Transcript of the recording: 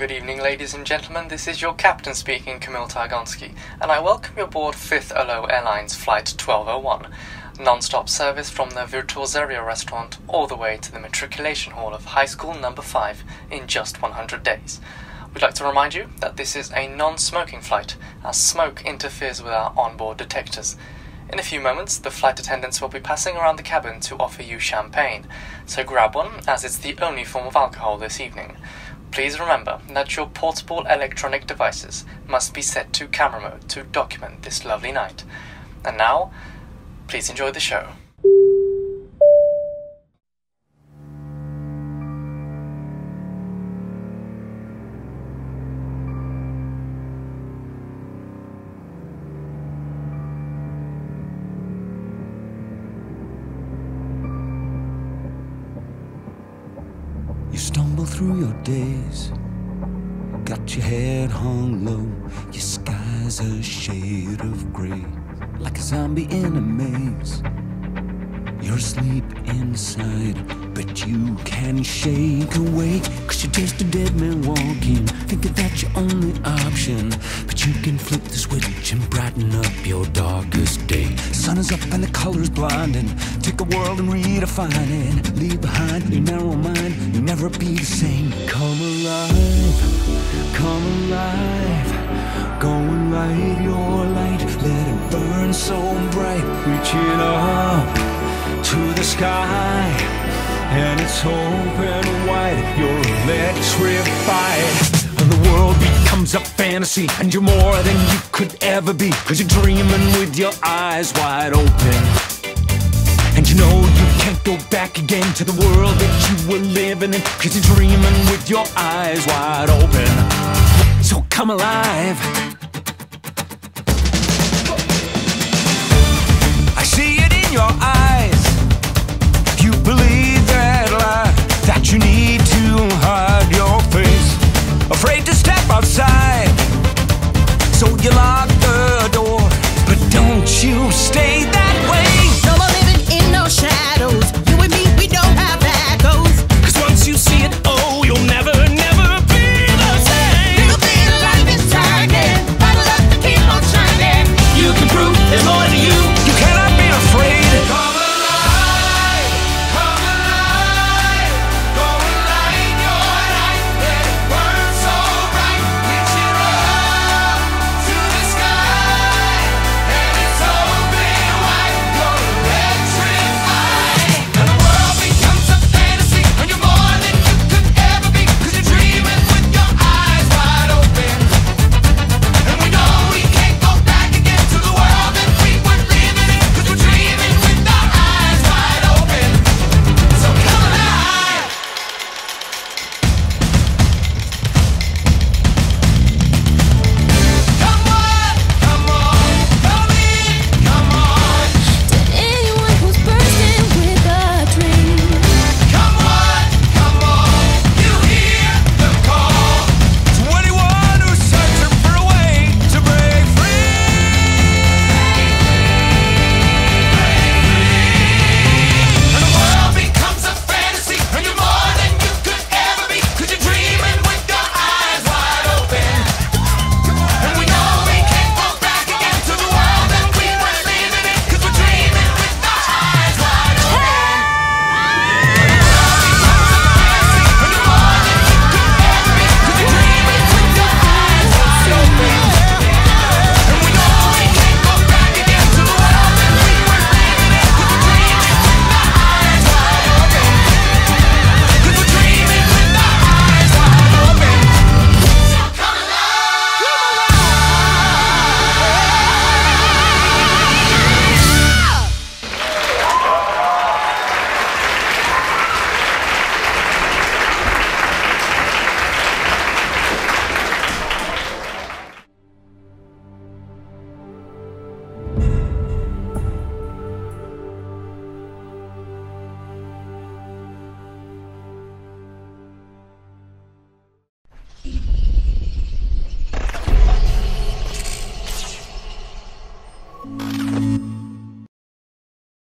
Good evening, ladies and gentlemen. This is your captain speaking, Kamil Targonski, and I welcome you aboard 5th Olo Airlines Flight 1201, non-stop service from the Virtuozeria restaurant all the way to the matriculation hall of High School Number 5 in just 100 days. We'd like to remind you that this is a non-smoking flight, as smoke interferes with our onboard detectors. In a few moments, the flight attendants will be passing around the cabin to offer you champagne, so grab one, as it's the only form of alcohol this evening. Please remember that your portable electronic devices must be set to camera mode to document this lovely night. And now, please enjoy the show. Through your days, got your head hung low, your sky's a shade of grey, like a zombie in a maze. You're asleep inside, but you can shake awake, 'cause you're just a dead man walking, thinking that's your only option. But you can flip the switch and brighten up your darkest day. The sun is up and the color's blinding, take the world and redefine it. Leave behind your narrow mind, you'll never be the same. Come alive, go and light your light, let it burn so bright, reaching up to the sky, and it's open wide, you're electrified. The world becomes a fantasy, and you're more than you could ever be, 'cause you're dreaming with your eyes wide open. And you know you can't go back again to the world that you were living in, 'cause you're dreaming with your eyes wide open. So come alive. I see it in your eyes.